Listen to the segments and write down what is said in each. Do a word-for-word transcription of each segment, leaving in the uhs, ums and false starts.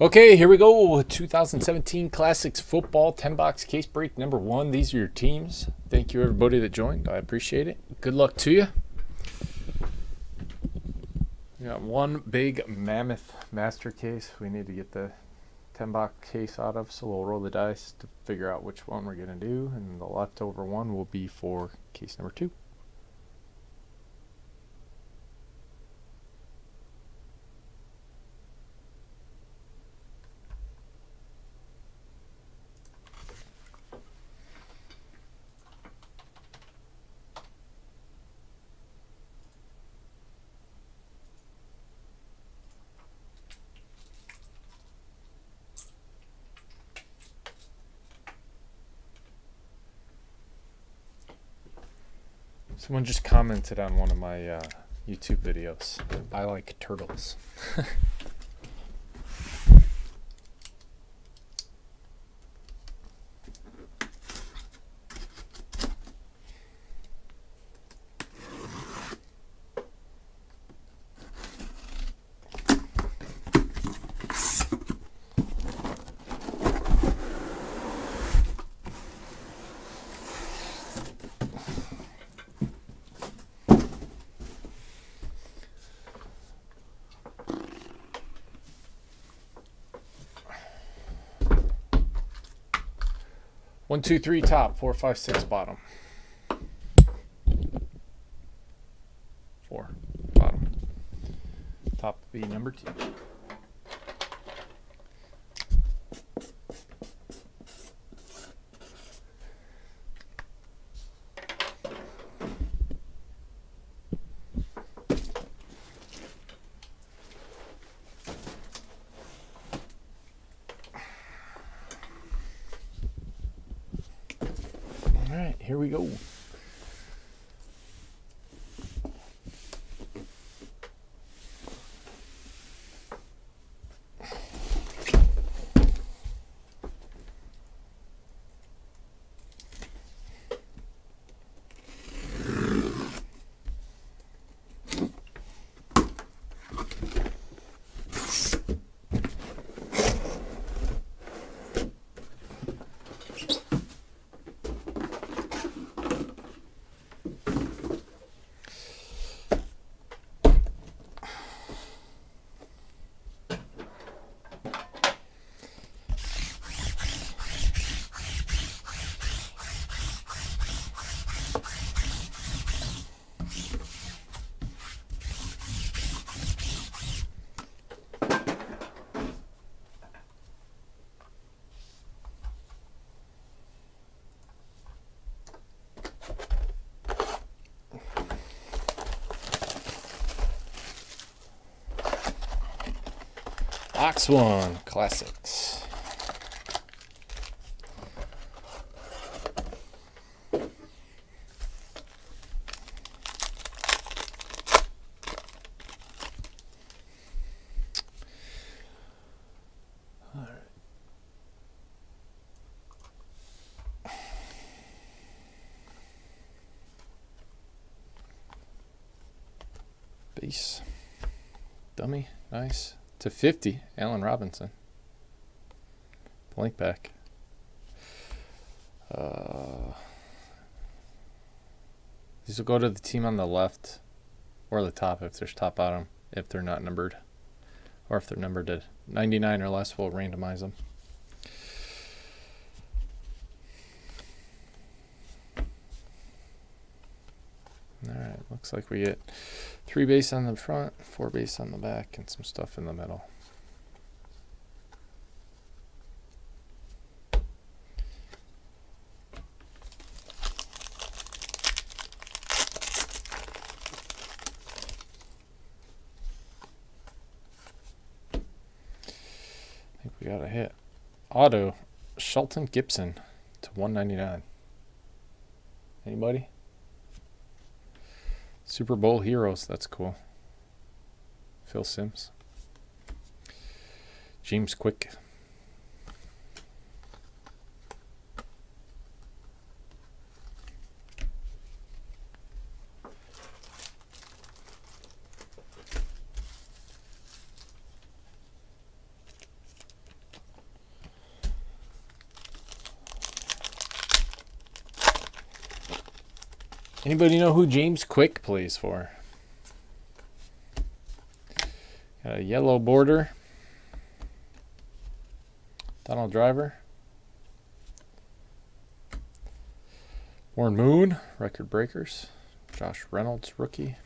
Okay, here we go. twenty seventeen Classics Football ten box Case Break number one. These are your teams. Thank you, everybody that joined. I appreciate it. Good luck to you. We got one big mammoth master case we need to get the ten box case out of, so we'll roll the dice to figure out which one we're going to do, and the leftover one will be for case number two. Someone just commented on one of my uh, YouTube videos. I like turtles. One, two, three, top. Four, five, six, bottom. Four, bottom. Top be number two. Here we go. Box one, classics. Base. Dummy. Nice. To fifty, Allen Robinson. Blank back. Uh, these will go to the team on the left or the top if there's top bottom, if they're not numbered. Or if they're numbered to ninety-nine or less, we'll randomize them. Alright, looks like we get three base on the front, four base on the back, and some stuff in the middle. I think we got a hit. Auto, Shelton Gibson to one ninety-nine. Anybody? Super Bowl heroes, that's cool. Phil Sims. James Quick. Anybody know who James Quick plays for? Got a yellow border. Donald Driver. Warren Moon, record breakers. Josh Reynolds, rookie.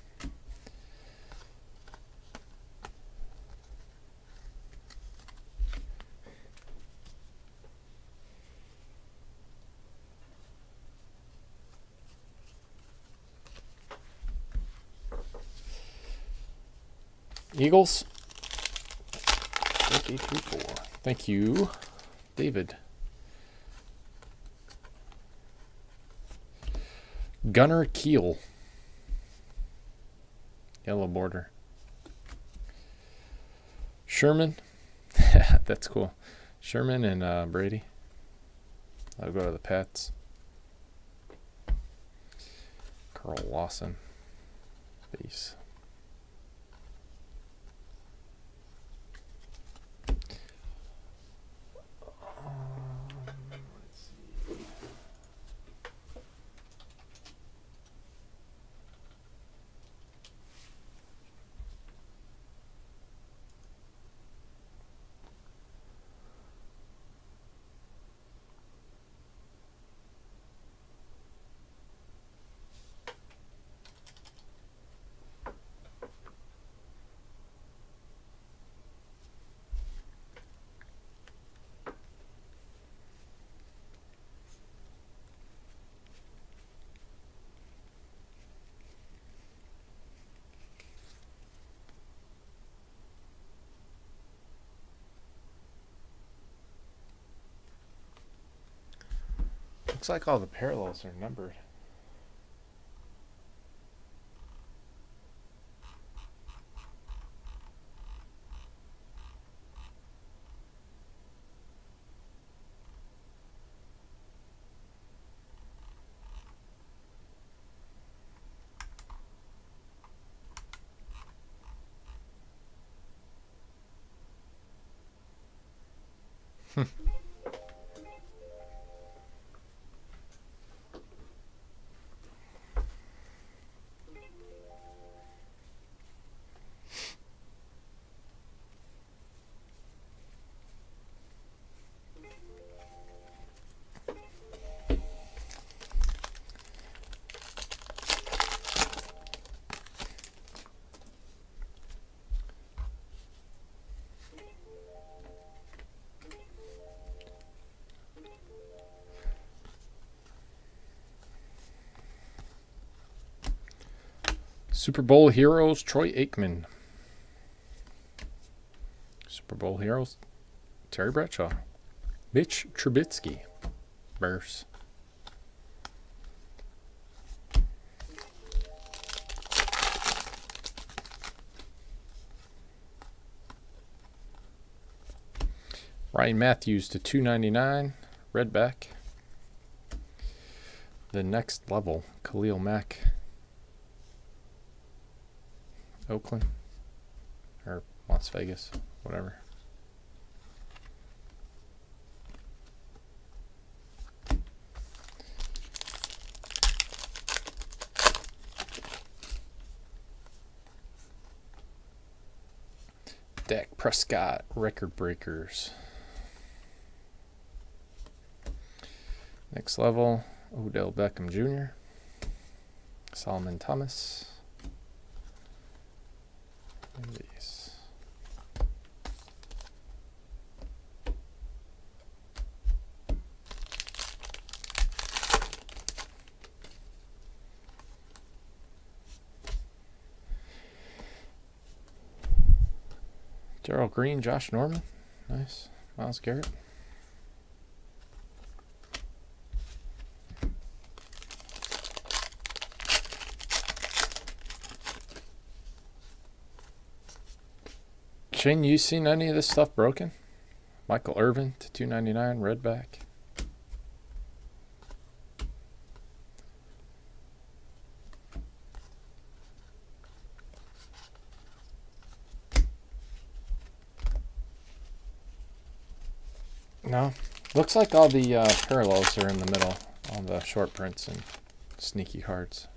Eagles. eight, eight, three, four. Thank you, David. Gunnar Keel. Yellow border. Sherman. That's cool. Sherman and uh, Brady. I'll go to the Pats. Carl Lawson. Base. Looks like all the parallels are numbered. Super Bowl Heroes, Troy Aikman. Super Bowl Heroes, Terry Bradshaw. Mitch Trubisky, Bears. Ryan Matthews to two ninety-nine, Redback. The Next Level, Khalil Mack. Oakland or Las Vegas, whatever. Dak Prescott, record breakers. Next level, Odell Beckham Junior Solomon Thomas. These. Darryl Green, Josh Norman, nice. Miles Garrett. Shane, you seen any of this stuff broken? Michael Irvin to two ninety-nine, Redback. No, looks like all the uh, parallels are in the middle on the short prints and sneaky hearts.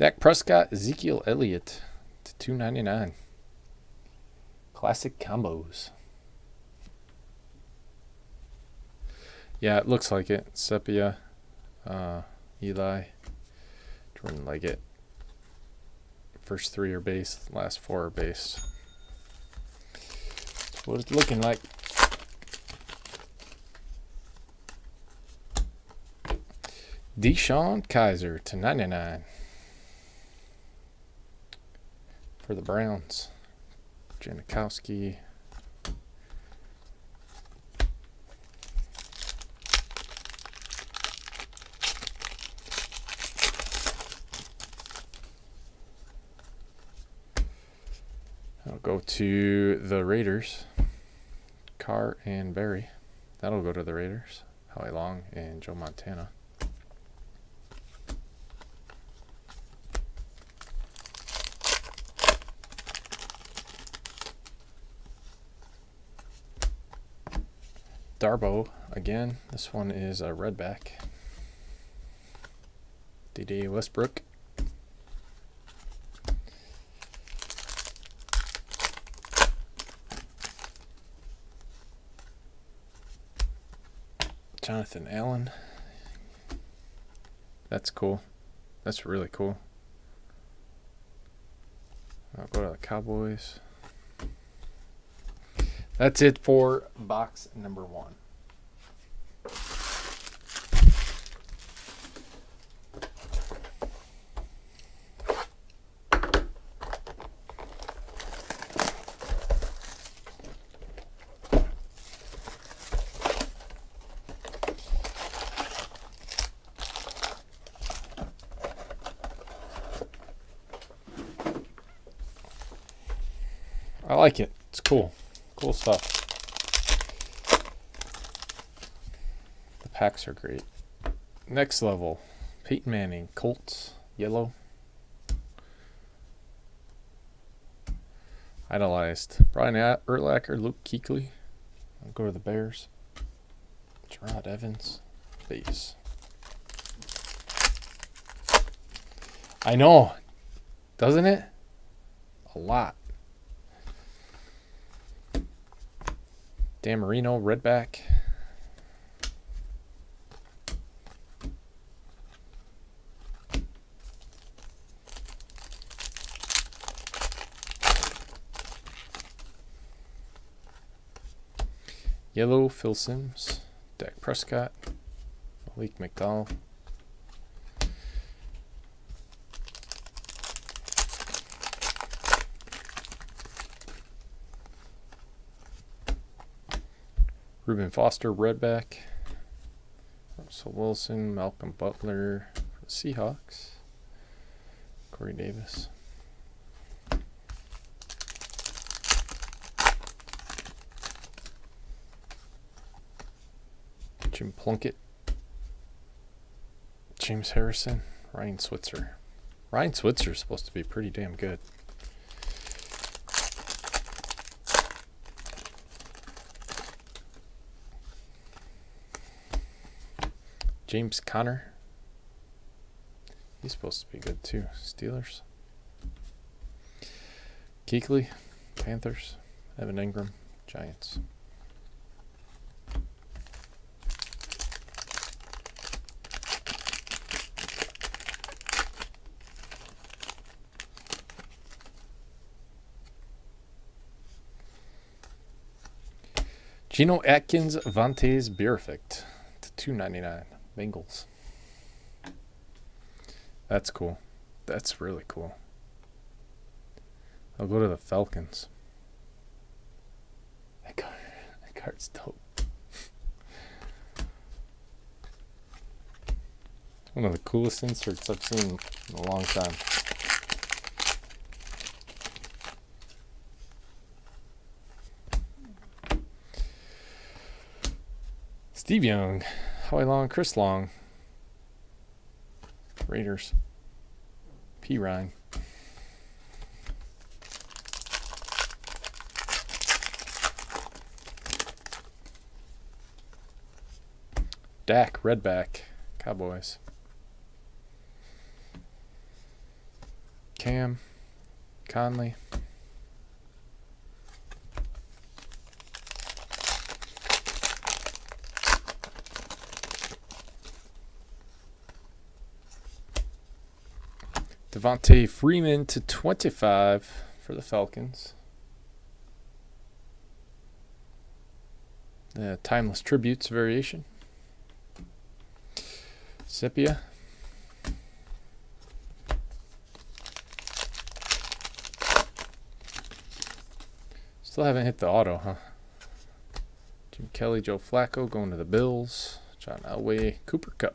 Dak Prescott, Ezekiel Elliott to two ninety-nine. Classic combos. Yeah, it looks like it. Sepia, uh, Eli, Jordan Leggett. First three are base, last four are base. That's what it's looking like. Deshaun Kizer to ninety-nine for the Browns. Janikowski. I'll go to the Raiders. Carr and Berry. That'll go to the Raiders. Howie Long and Joe Montana. Darbo again. This one is a redback. Dede Westbrook. Jonathan Allen. That's cool. That's really cool. I'll go to the Cowboys. That's it for box number one. I like it. It's cool. Cool stuff. The packs are great. Next level, Peyton Manning, Colts, yellow. Idolized, Brian Urlacher, Luke Kuechly. I'll go to the Bears. Gerard Evans, base. I know, doesn't it? A lot. Dan Marino, redback. Yellow, Phil Sims. Dak Prescott. Malik McDowell. Reuben Foster, redback. Russell Wilson, Malcolm Butler for the Seahawks. Corey Davis. Jim Plunkett. James Harrison, Ryan Switzer. Ryan Switzer is supposed to be pretty damn good. James Conner. He's supposed to be good too. Steelers. Kuechly, Panthers. Evan Ingram, Giants. Geno Atkins, Vontaze Burfict to two ninety-nine. Bengals. That's cool. That's really cool. I'll go to the Falcons. That card, that card's dope. It's one of the coolest inserts I've seen in a long time. Steve Young. Howie Long, Chris Long, Raiders, P. Ryan, Dak, redback, Cowboys, Cam, Conley. Devonta Freeman to twenty-five for the Falcons. The Timeless Tributes variation. Sepia. Still haven't hit the auto, huh? Jim Kelly, Joe Flacco going to the Bills. John Elway, Cooper Kupp.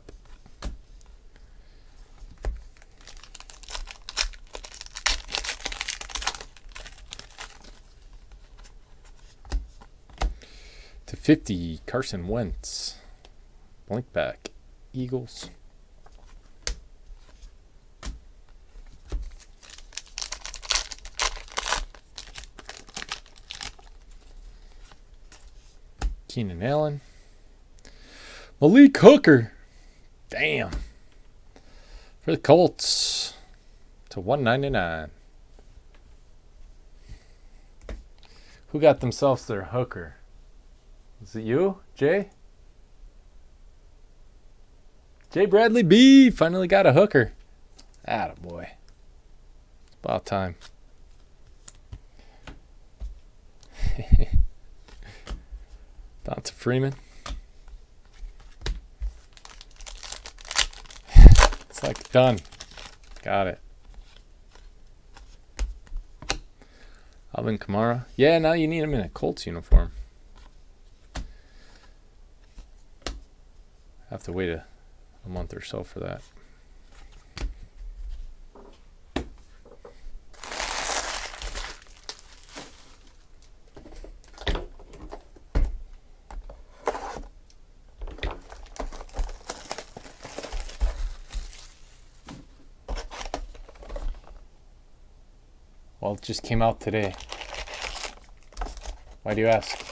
fifty, Carson Wentz, blink back, Eagles. Keenan Allen. Malik Hooker, damn. For the Colts to one ninety-nine. Who got themselves their hooker? Is it you, Jay? Jay Bradley B finally got a hooker. Attaboy. It's about time. Devonta Freeman. It's like done. Got it. Alvin Kamara. Yeah, now you need him in a Colts uniform. Have to wait a, a month or so for that. Well, it just came out today. Why do you ask?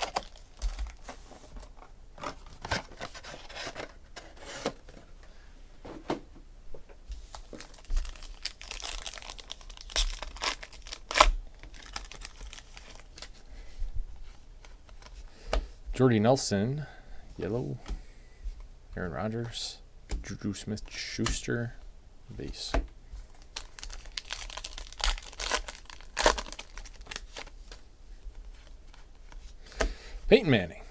Jordy Nelson, yellow. Aaron Rodgers, Juju Smith-Schuster, base. Peyton Manning,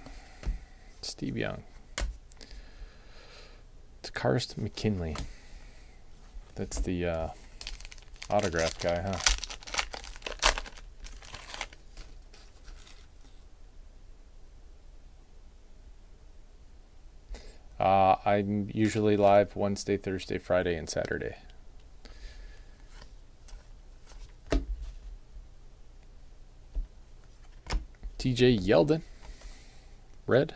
Steve Young. It's Karst McKinley. That's the uh, autograph guy, huh? Uh, I'm usually live Wednesday, Thursday, Friday, and Saturday. T J Yeldon, red.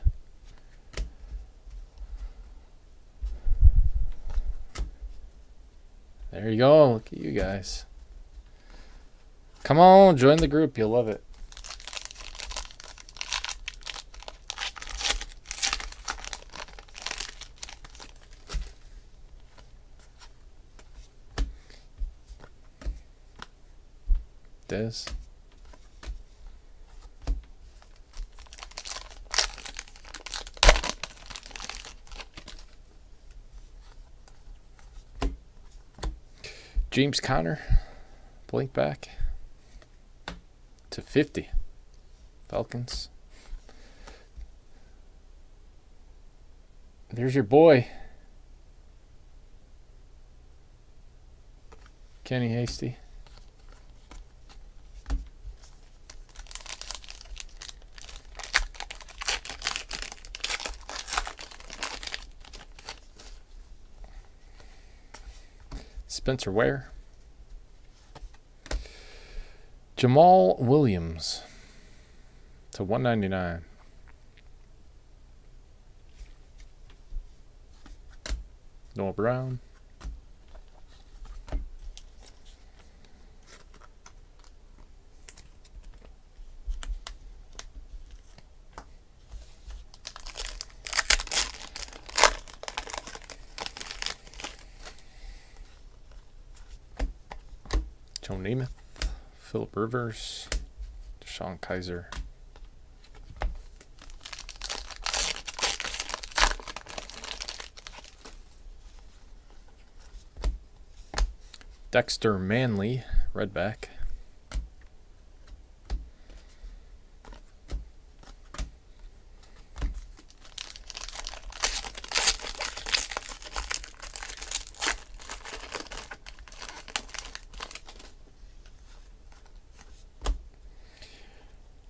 There you go. Look at you guys. Come on, join the group. You'll love it. Des. James Conner, blink back to fifty. Falcons. There's your boy, Kenny Hasty. Spencer Ware. Jamal Williams to one ninety-nine. Noah Brown. Joe Namath, Philip Rivers, Deshaun Kizer. Dexter Manley, Redback.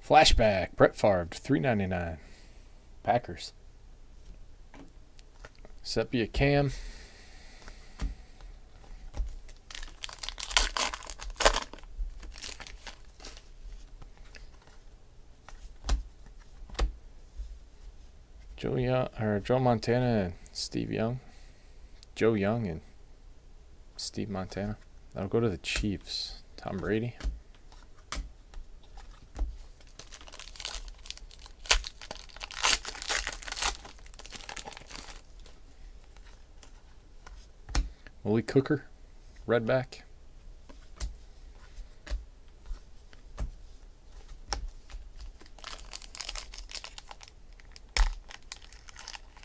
Flashback, Brett Favre, three ninety-nine, Packers. Sepia Cam. Joe Young, or Joe Montana and Steve Young. Joe Young and Steve Montana. That'll go to the Chiefs. Tom Brady. Malik Hooker, Redback.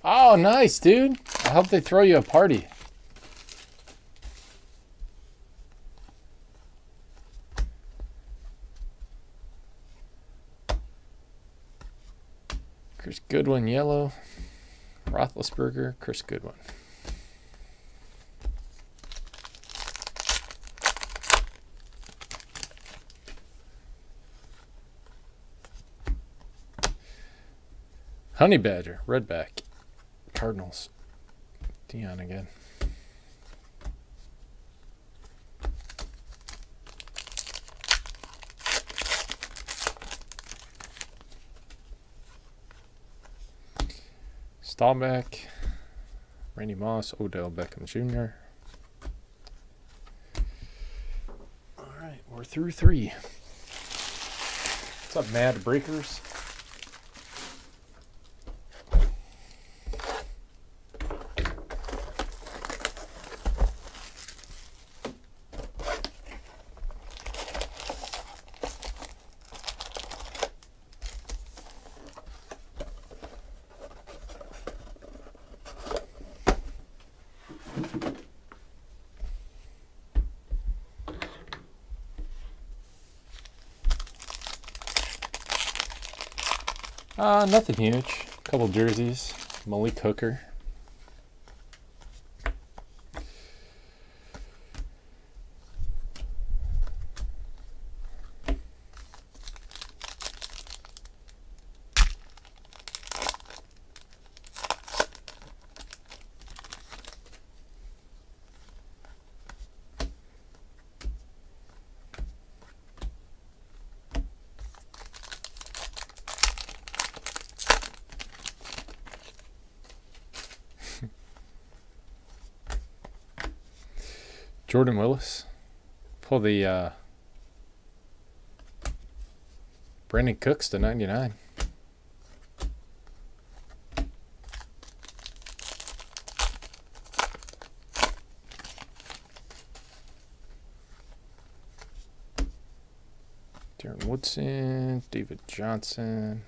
Oh, nice, dude. I hope they throw you a party. Chris Goodwin, yellow. Roethlisberger, Chris Goodwin. Honey Badger, Redback. Cardinals. Dion again. Staubach, Randy Moss, Odell Beckham Junior All right, we're through three. What's up, Mad Breakers? Uh, nothing huge. A couple jerseys. Malik Hooker. Jordan Willis, pull the uh, Brandon Cooks to ninety-nine. Darren Woodson, David Johnson.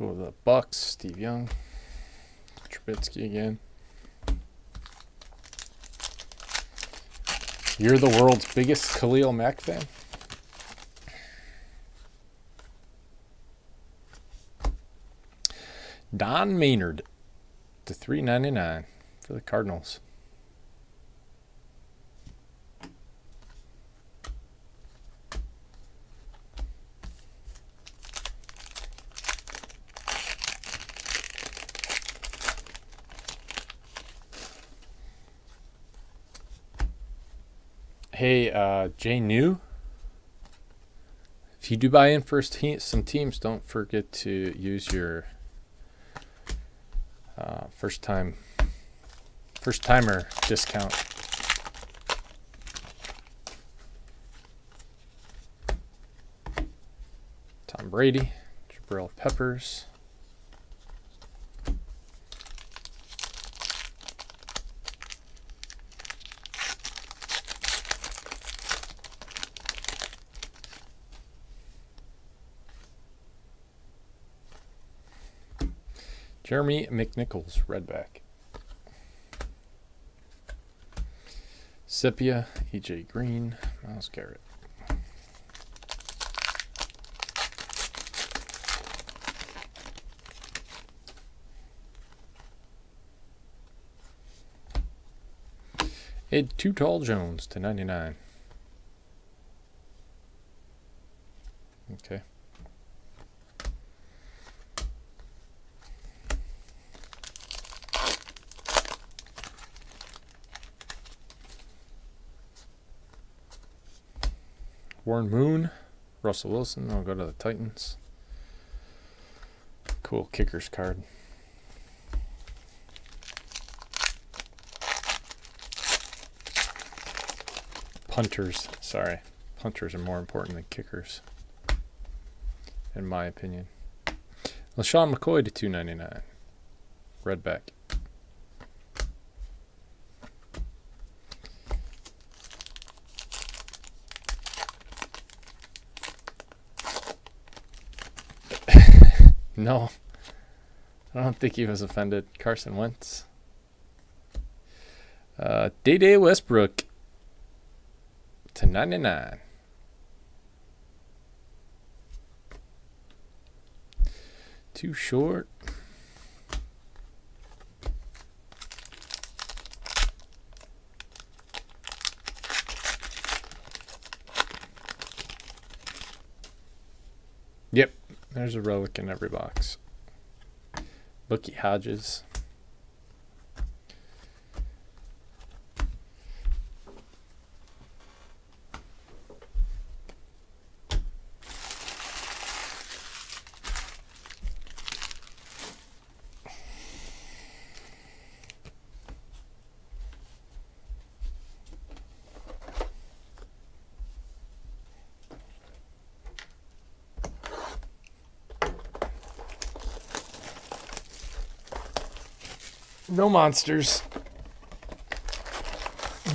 Go to the Bucks, Steve Young, Trubisky again. You're the world's biggest Khalil Mack fan? Don Maynard to three ninety-nine for the Cardinals. Hey, uh, Jay New, if you do buy in first te some teams, don't forget to use your uh, first time, first timer discount. Tom Brady, Jabril Peppers. Jeremy McNichols, Redback. Sepia, E J Green, Miles Garrett. Ed Too Tall Jones to ninety-nine. Okay. Warren Moon, Russell Wilson. I'll go to the Titans. Cool kickers card. Punters, sorry. Punters are more important than kickers, in my opinion. LaShawn McCoy to two ninety-nine. Redback. No, I don't think he was offended. Carson Wentz. Uh, Dede Westbrook to ninety-nine. Too short. Yep. There's a relic in every box. Bookie Hodges. No monsters.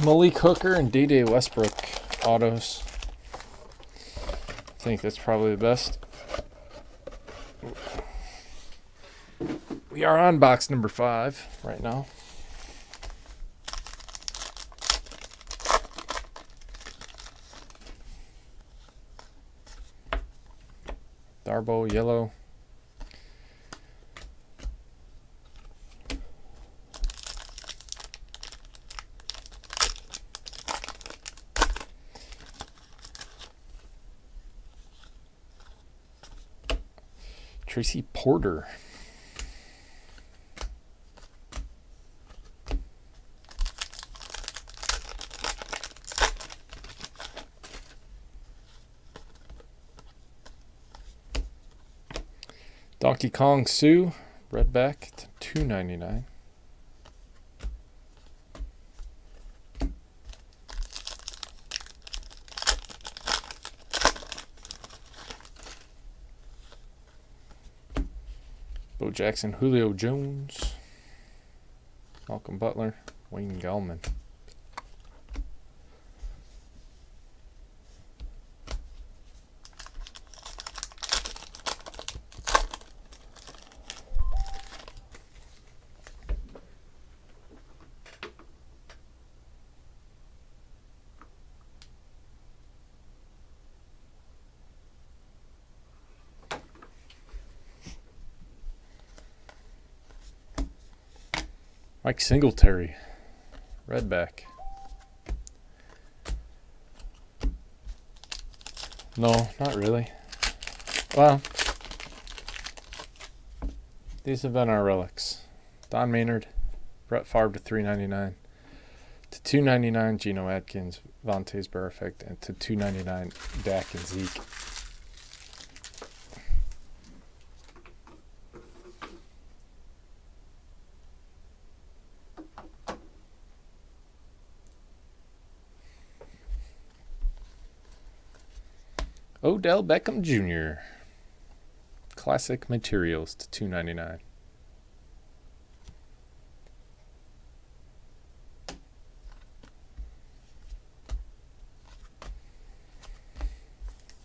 Malik Hooker and Dede Westbrook autos. I think that's probably the best. We are on box number five right now. Darbo yellow. Tracy Porter. Donkey Kong Sue, Redback to two ninety-nine. Jackson, Julio Jones, Malcolm Butler, Wayne Gallman. Mike Singletary, Redback. No, not really. Well, these have been our relics. Don Maynard, Brett Favre to three ninety-nine. To two ninety-nine, Geno Atkins, Vontaze Burfict, and to two ninety-nine, Dak and Zeke. Odell Beckham Junior Classic Materials to two ninety-nine.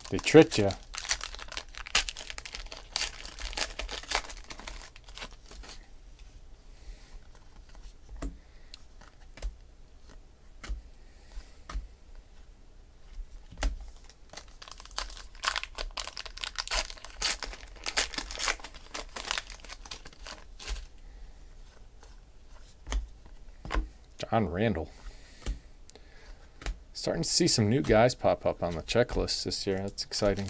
They tricked you. John Randall. Starting to see some new guys pop up on the checklist this year. That's exciting.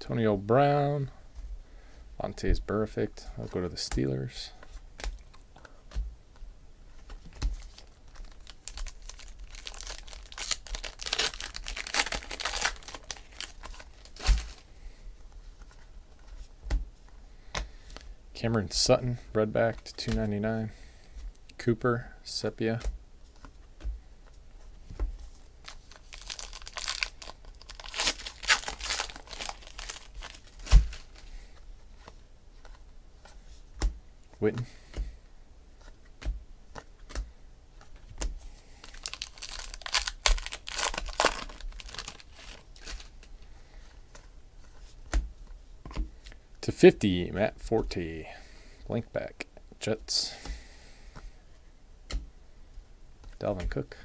Antonio Brown. Vontaze Burfict. I'll go to the Steelers. Cameron Sutton, redback to two ninety-nine. Cooper, sepia. Witten. fifty, Matt Forte, blank back, Jets, Dalvin Cook,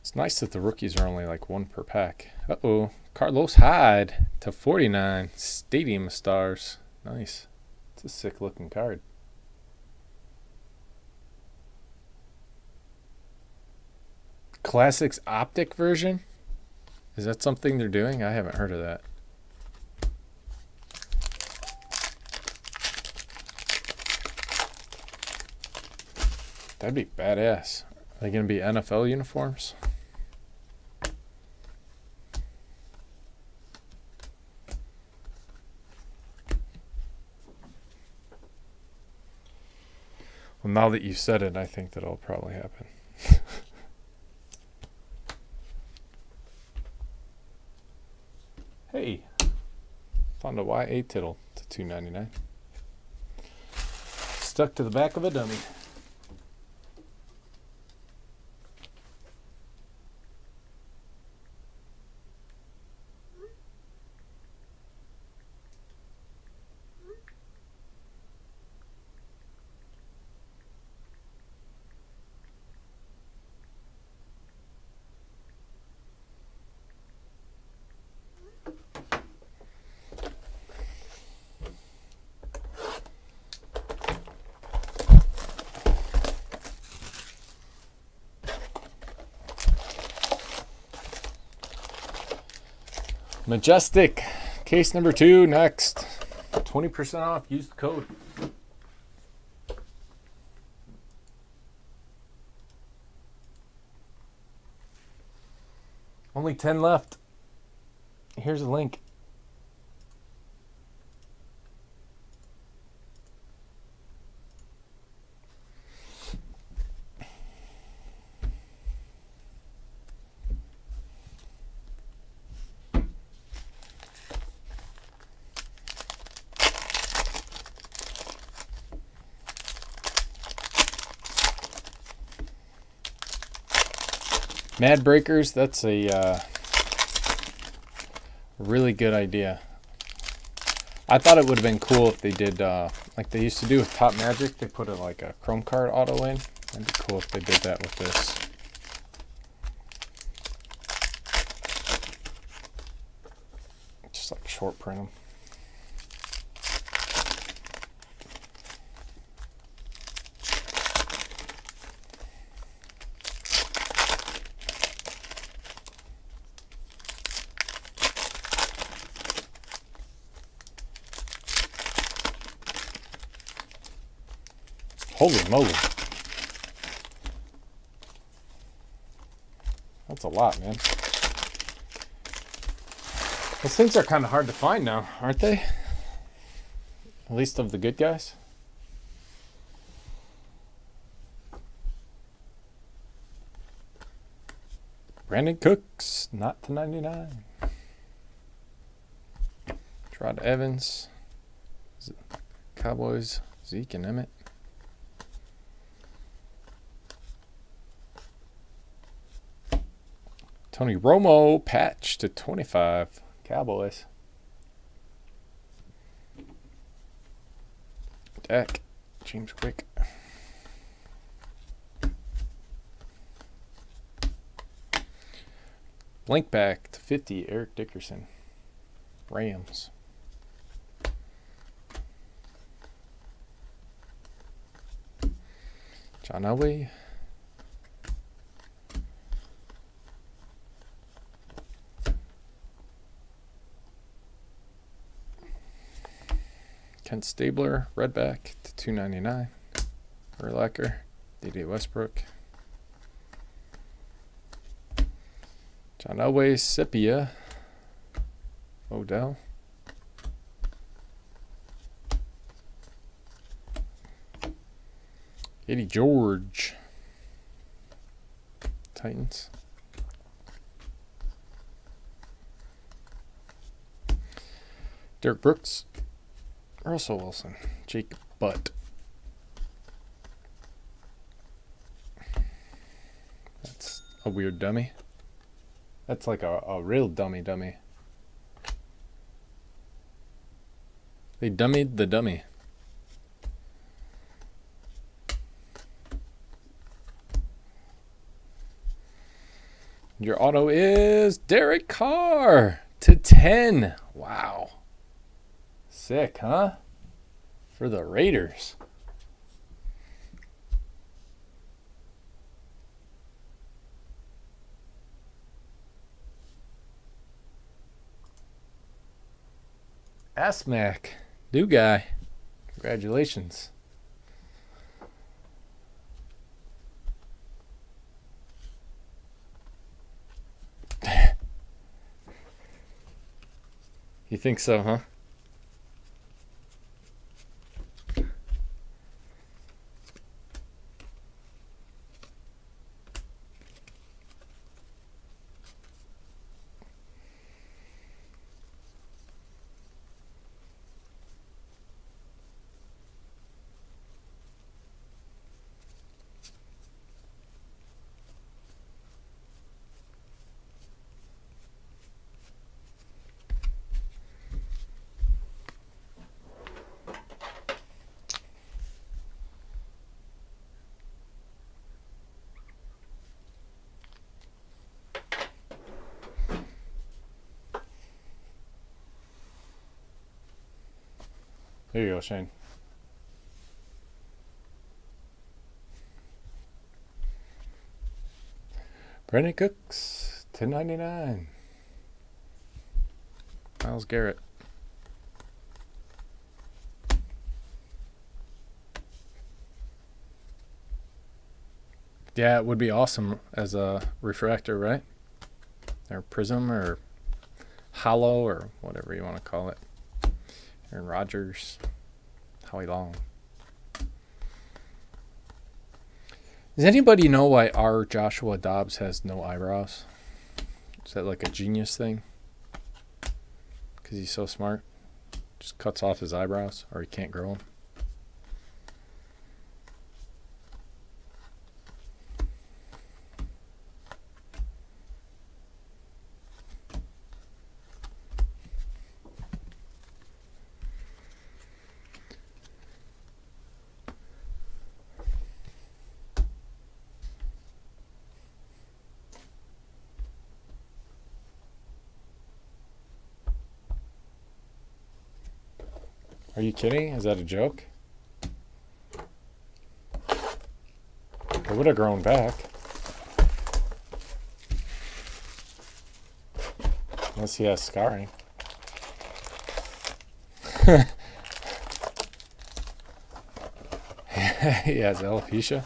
it's nice that the rookies are only like one per pack. Uh-oh, Carlos Hyde to forty-nine, Stadium Stars, nice, it's a sick looking card. Classics Optic version? Is that something they're doing? I haven't heard of that. That'd be badass. Are they going to be N F L uniforms? Well, now that you said it, I think that'll probably happen. Hey, found a Y A Tittle to two ninety-nine. Stuck to the back of a dummy. Majestic, case number two, next. twenty percent off, use the code. Only ten left. Here's a link. Mad Breakers, that's a uh, really good idea. I thought it would have been cool if they did, uh, like they used to do with Top Magic, they put a, like a Chrome Card auto in. That'd be cool if they did that with this. Just like short print them. Holy moly. That's a lot, man. Those things are kind of hard to find now, aren't they? At least of the good guys. Brandon Cooks, not to ninety-nine. Trot Evans, Cowboys, Zeke and Emmett. Tony Romo, patch to twenty-five, Cowboys. Dak, James Quick. Link back to fifty, Eric Dickerson, Rams. John Elway. Kent Stabler, Redback to two ninety-nine. Urlacher, Dede Westbrook. John Elway, Sepia, Odell. Eddie George, Titans. Derek Brooks, Russell Wilson, Jake Butt. That's a weird dummy. That's like a, a real dummy dummy. They dummied the dummy. Your auto is Derek Carr to ten. Wow. Sick, huh? For the Raiders. Asmac, new guy. Congratulations. You think so, huh? There you go, Shane. Brandon Cooks, ten ninety-nine. Miles Garrett. Yeah, it would be awesome as a refractor, right? Or prism or hollow or whatever you want to call it. Aaron Rodgers, Howie Long. Does anybody know why R. Joshua Dobbs has no eyebrows? Is that like a genius thing? Because he's so smart. Just cuts off his eyebrows or he can't grow them. Are you kidding? Is that a joke? It would have grown back. Unless he has scarring. He has alopecia.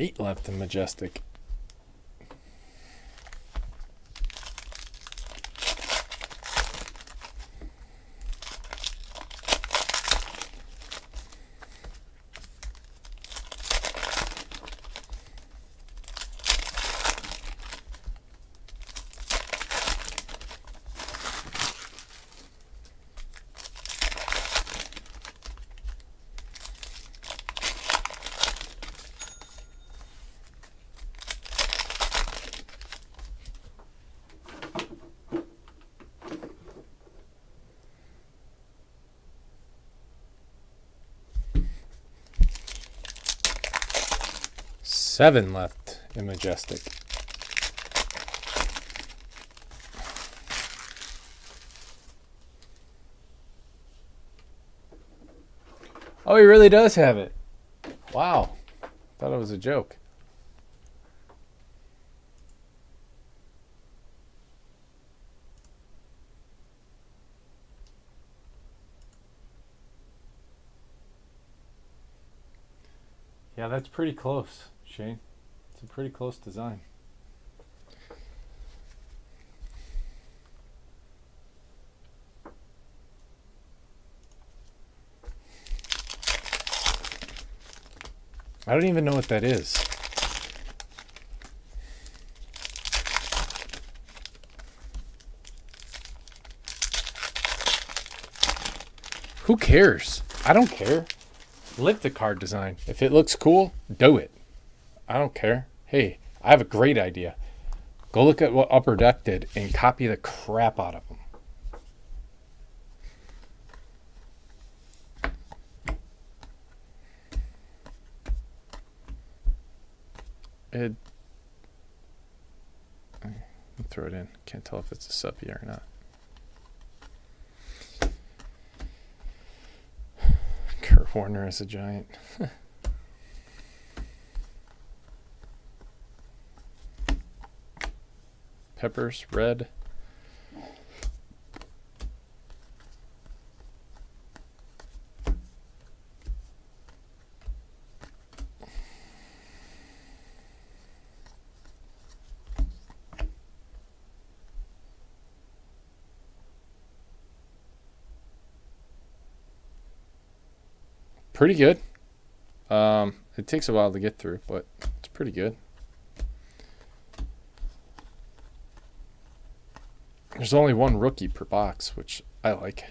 Eight left in Majestic. Seven left in Majestic. Oh, he really does have it. Wow. Thought it was a joke. Yeah, that's pretty close. Shane, it's a pretty close design. I don't even know what that is. Who cares? I don't care. Lick the card design. If it looks cool, do it. I don't care. Hey, I have a great idea. Go look at what Upper Deck did and copy the crap out of them. It, I'll throw it in. Can't tell if it's a suppy or not. Kurt Warner is a giant. Peppers, red. Pretty good. Um, it takes a while to get through, but it's pretty good. There's only one rookie per box, which I like.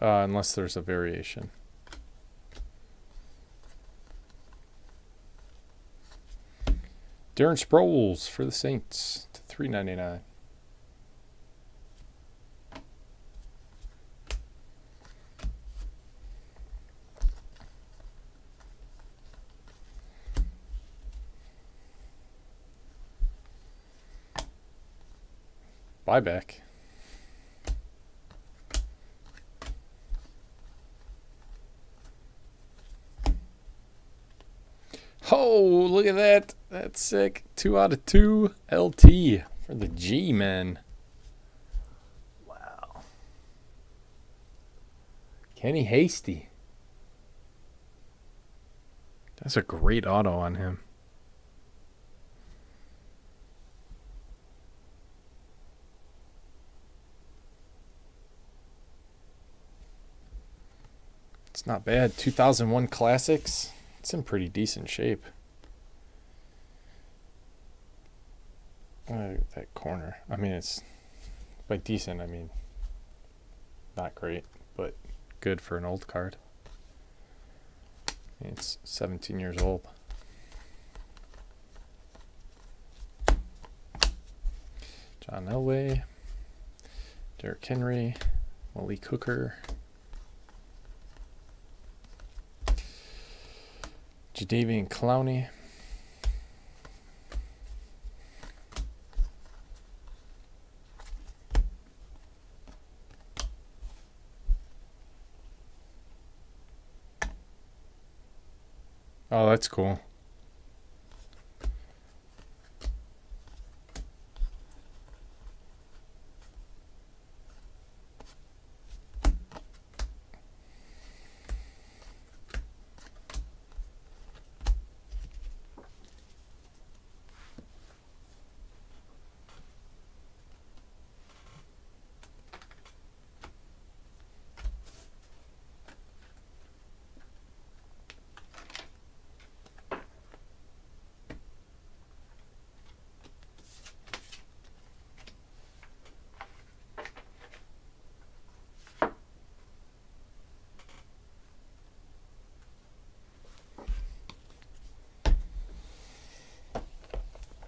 Uh, unless there's a variation. Darren Sproles for the Saints to three ninety-nine. Buyback. Oh, look at that. That's sick. Two out of two L T for the G-Men. Wow. Kenny Hasty. That's a great auto on him. It's not bad. two thousand one Classics. It's in pretty decent shape. Uh, that corner. I mean, it's by decent, I mean, not great, but good for an old card. It's seventeen years old. John Elway, Derrick Henry, Malik Hooker. Jadavian Clowney. Oh, that's cool.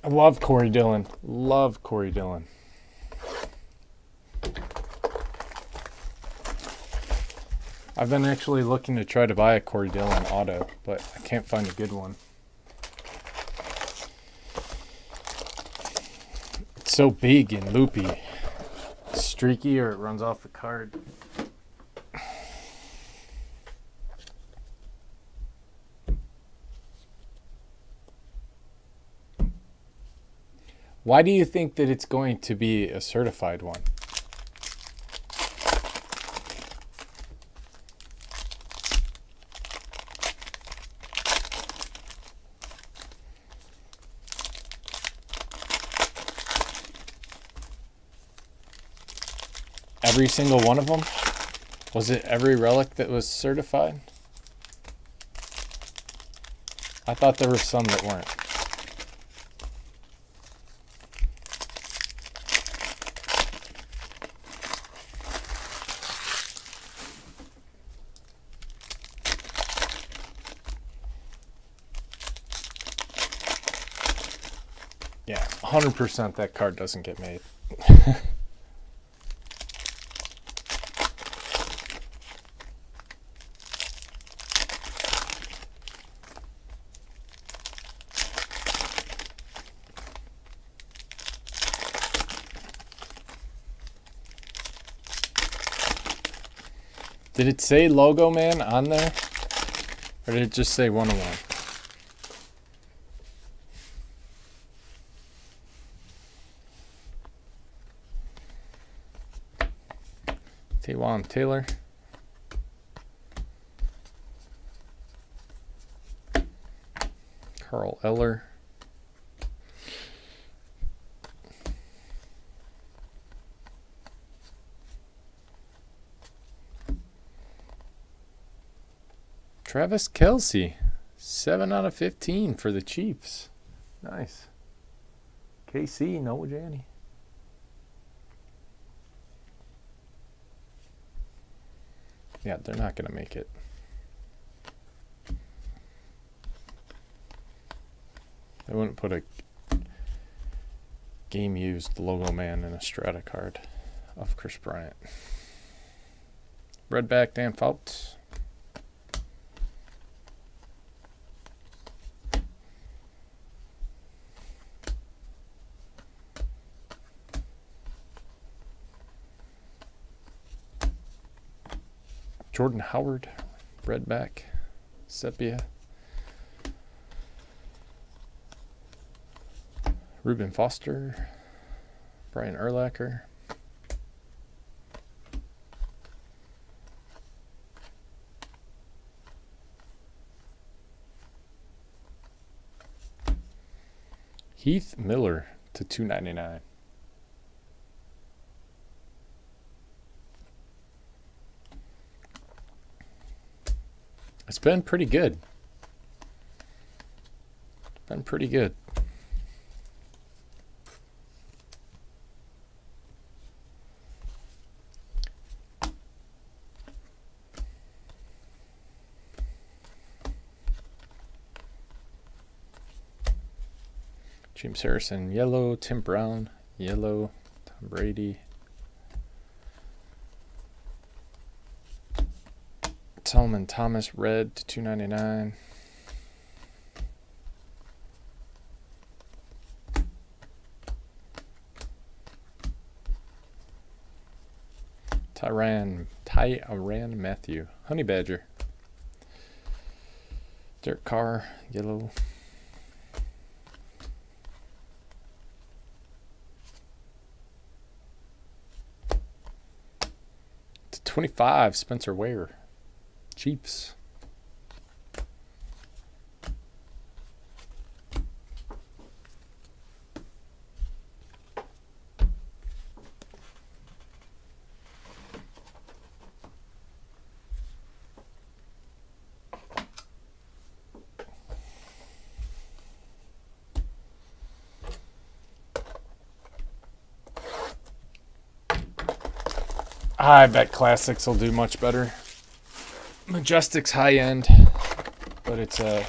I love Corey Dillon. Love Corey Dillon. I've been actually looking to try to buy a Corey Dillon auto, but I can't find a good one. It's so big and loopy. It's streaky or it runs off the card. Why do you think that it's going to be a certified one? Every single one of them? Was it every relic that was certified? I thought there were some that weren't. one hundred percent that card doesn't get made. Did it say Logo Man on there? Or did it just say one oh one? Taywan Taylor. Carl Eller. Travis Kelce. seven out of fifteen for the Chiefs. Nice. K C, Noah Janney. Yeah, they're not going to make it. They wouldn't put a game-used Logo Man in a Strata card of Chris Bryant. Redback, Dan Fouts. Jordan Howard, Redback, Sepia, Reuben Foster, Brian Urlacher, Heath Miller to two ninety-nine. It's been pretty good. It's been pretty good. James Harrison, yellow. Tim Brown, yellow. Tom Brady. Solomon Thomas, red to two ninety-nine. Tyran, Tyran Matthew, Honey Badger. Derek Carr, yellow. To twenty-five, Spencer Ware. Chiefs. I bet Classics will do much better. Majestic's high end, but it's a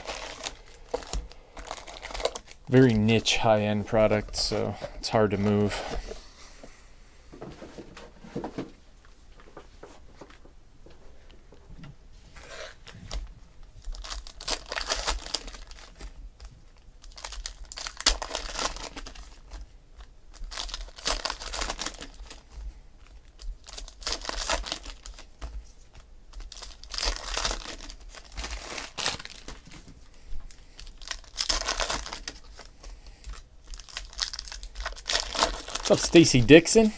very niche high-end product, so it's hard to move. What's up, Stacy Dixon?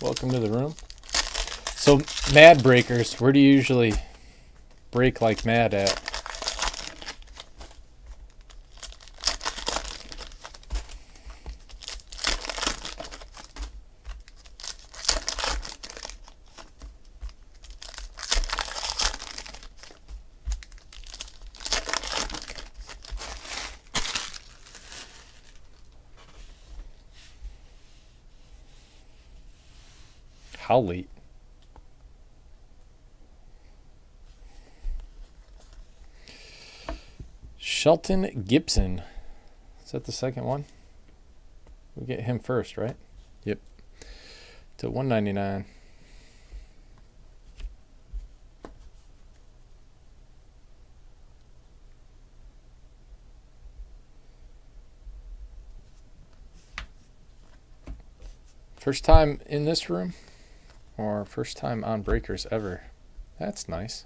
Welcome to the room. So, Mad Breakers, where do you usually break like mad at? How late? Shelton Gibson. Is that the second one? We get him first, right? Yep. To one ninety-nine. First time in this room? Or first time on Breakers ever. That's nice.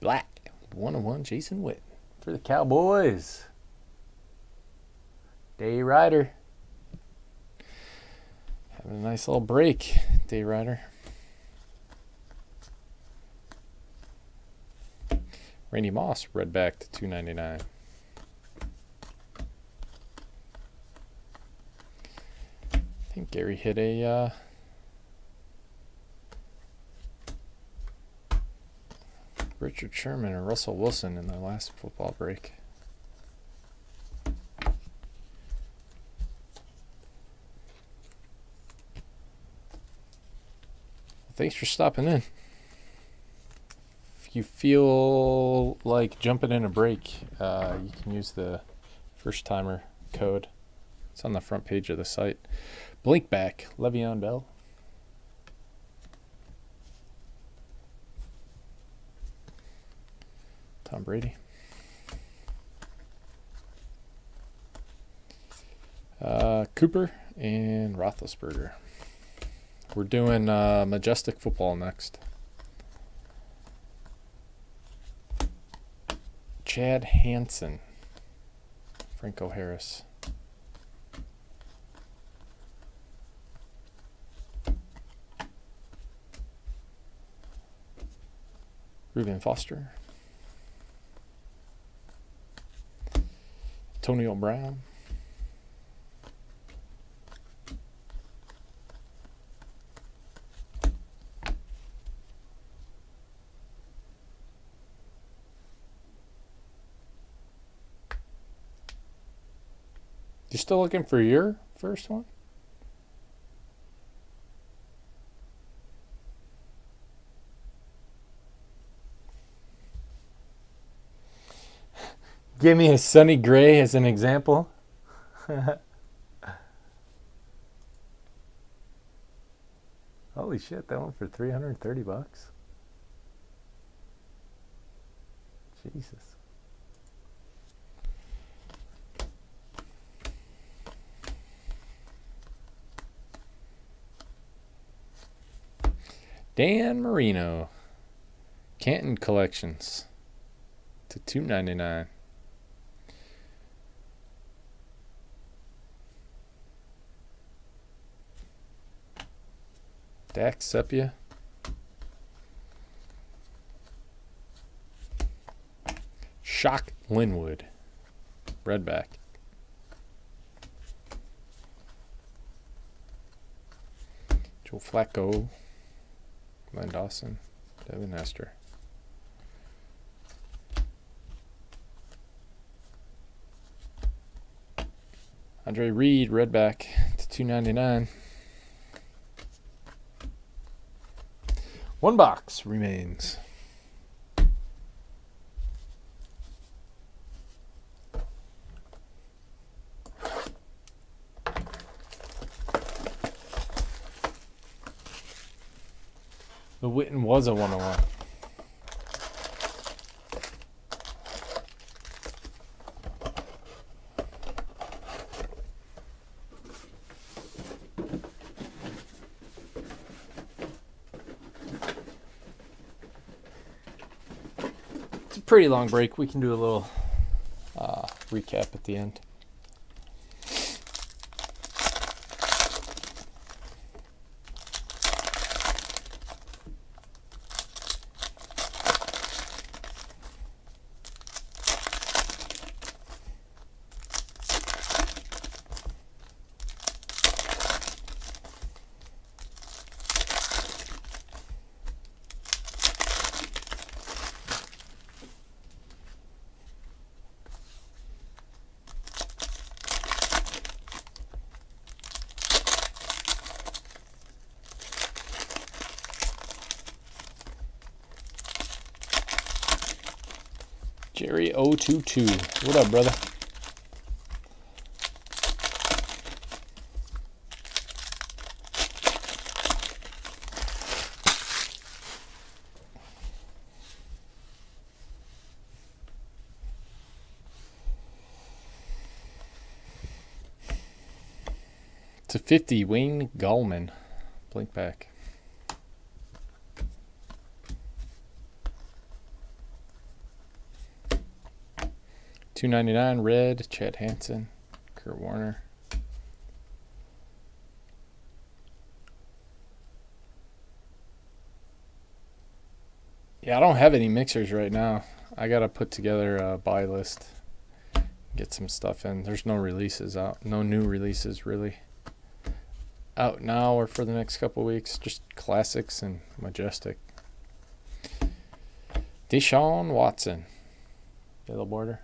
Black, one oh one Jason Witt for the Cowboys. Day Rider. Having a nice little break, Day Rider. Randy Moss, red back to two ninety-nine. I think Gary hit a... Uh, Richard Sherman or Russell Wilson in their last football break. Thanks for stopping in. If you feel like jumping in a break, uh, you can use the first timer code. It's on the front page of the site. Blinkback, Le'Veon Bell. Tom Brady. Uh, Cooper and Roethlisberger. We're doing uh, Majestic Football next. Chad Hansen. Franco Harris. Reuben Foster. Antonio Brown, you still looking for your first one? Give me a Sonny Gray as an example. Holy shit, that went for three hundred thirty bucks. Jesus. Dan Marino, Canton Collections to two ninety-nine. Dak Sepia. Shock Linwood. Redback. Joe Flacco. Glenn Dawson. Devin Hester. Andre Reed. Redback to two ninety-nine. One box remains. So Witten was a one oh one. It's a pretty long break. We can do a little uh, recap at the end. Jerry zero two two. What up, brother? It's a fifty, Wayne Gallman. Blink back. two ninety-nine red, Chad Hansen, Kurt Warner. Yeah, I don't have any mixers right now. I gotta put together a buy list, get some stuff in. There's no releases out, no new releases really out now or for the next couple weeks. Just classics and majestic. Deshaun Watson, yellow border.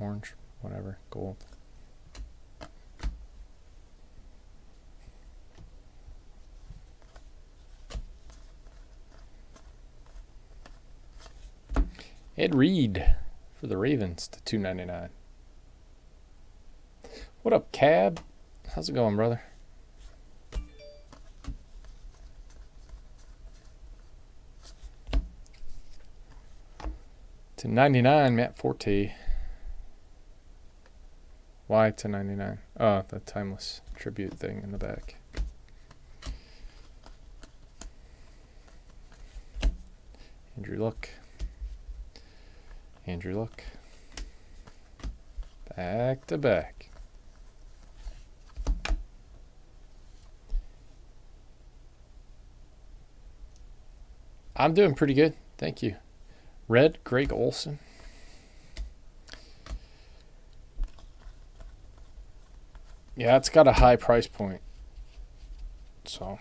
Orange, whatever, gold. Ed Reed for the Ravens to two ninety-nine. What up, Cab? How's it going, brother? To ninety-nine, Matt Forte. Why to ninety-nine? Oh, the timeless tribute thing in the back. Andrew Luck. Andrew Luck. Back to back. I'm doing pretty good. Thank you. Red, Greg Olson. Yeah, it's got a high price point. So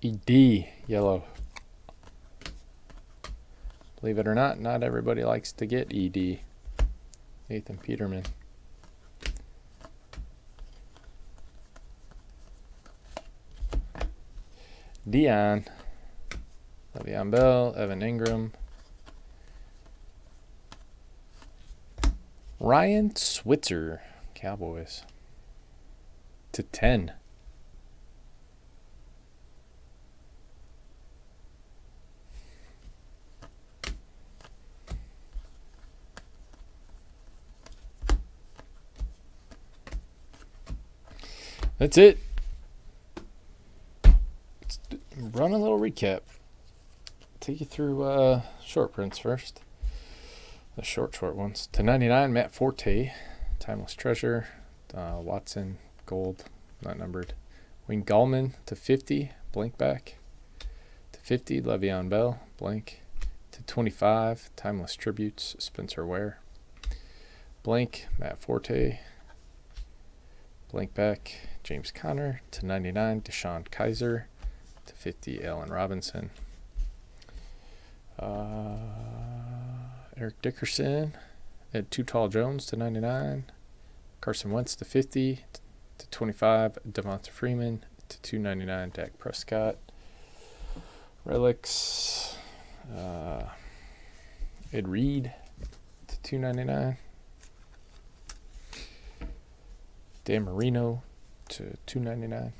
E D yellow. Believe it or not, not everybody likes to get E D. Nathan Peterman. Dion. Le'Veon Bell, Evan Ingram. Ryan Switzer, Cowboys, to ten. That's it. Let's run a little recap. Take you through uh, short prints first. The short, short ones. To ninety-nine, Matt Forte, Timeless Treasure, uh, Watson, gold, not numbered. Wayne Gallman to fifty, blank back. To fifty, Le'Veon Bell, blank. To twenty-five, Timeless Tributes, Spencer Ware. Blank, Matt Forte. Blank back, James Conner. To ninety-nine, Deshaun Kizer. To fifty, Allen Robinson. Uh... Eric Dickerson at Too Tall Jones to ninety-nine. Carson Wentz to fifty. To twenty-five, Devonta Freeman to two ninety-nine. Dak Prescott. Relics. Uh, Ed Reed to two ninety-nine. Dan Marino to two ninety-nine.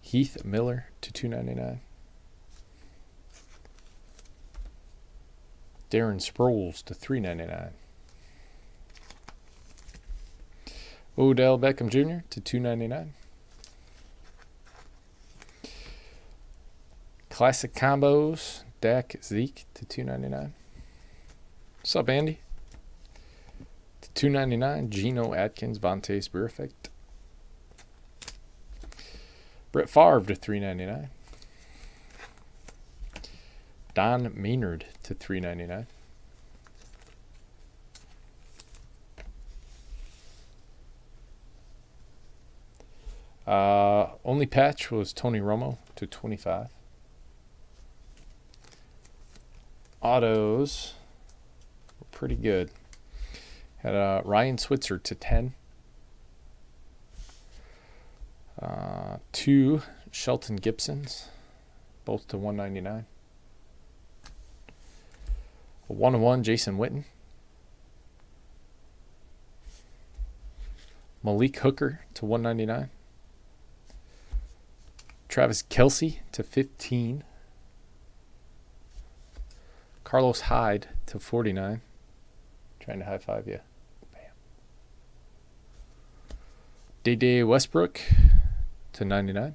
Heath Miller to two ninety-nine. Darren Sproles to three ninety-nine. Odell Beckham Junior to two ninety-nine. Classic combos, Dak Zeke to two ninety-nine. What's up, Andy? To two ninety-nine, Geno Atkins, Vontaze Burfict. Brett Favre to three ninety-nine. Don Maynard to three ninety-nine. Uh, only patch was Tony Romo to twenty-five. Autos were pretty good. Had uh, Ryan Switzer to ten. Uh, two Shelton Gibsons, both to one ninety-nine. A one-on-one Jason Witten. Malik Hooker to one ninety-nine. Travis Kelce to fifteen. Carlos Hyde to forty-nine. Trying to high five you. Bam. Dede Westbrook to ninety-nine.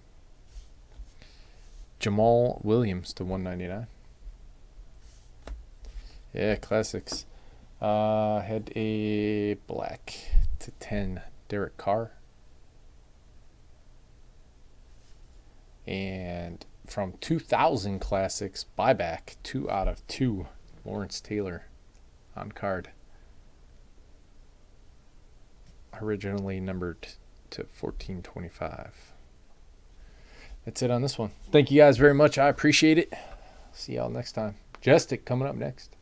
Jamal Williams to one ninety-nine. Yeah, classics. Uh, had a black to ten, Derek Carr. And from two thousand classics, buyback, two out of two, Lawrence Taylor on card. Originally numbered to fourteen twenty-five. That's it on this one. Thank you guys very much. I appreciate it. See y'all next time. Jestic coming up next.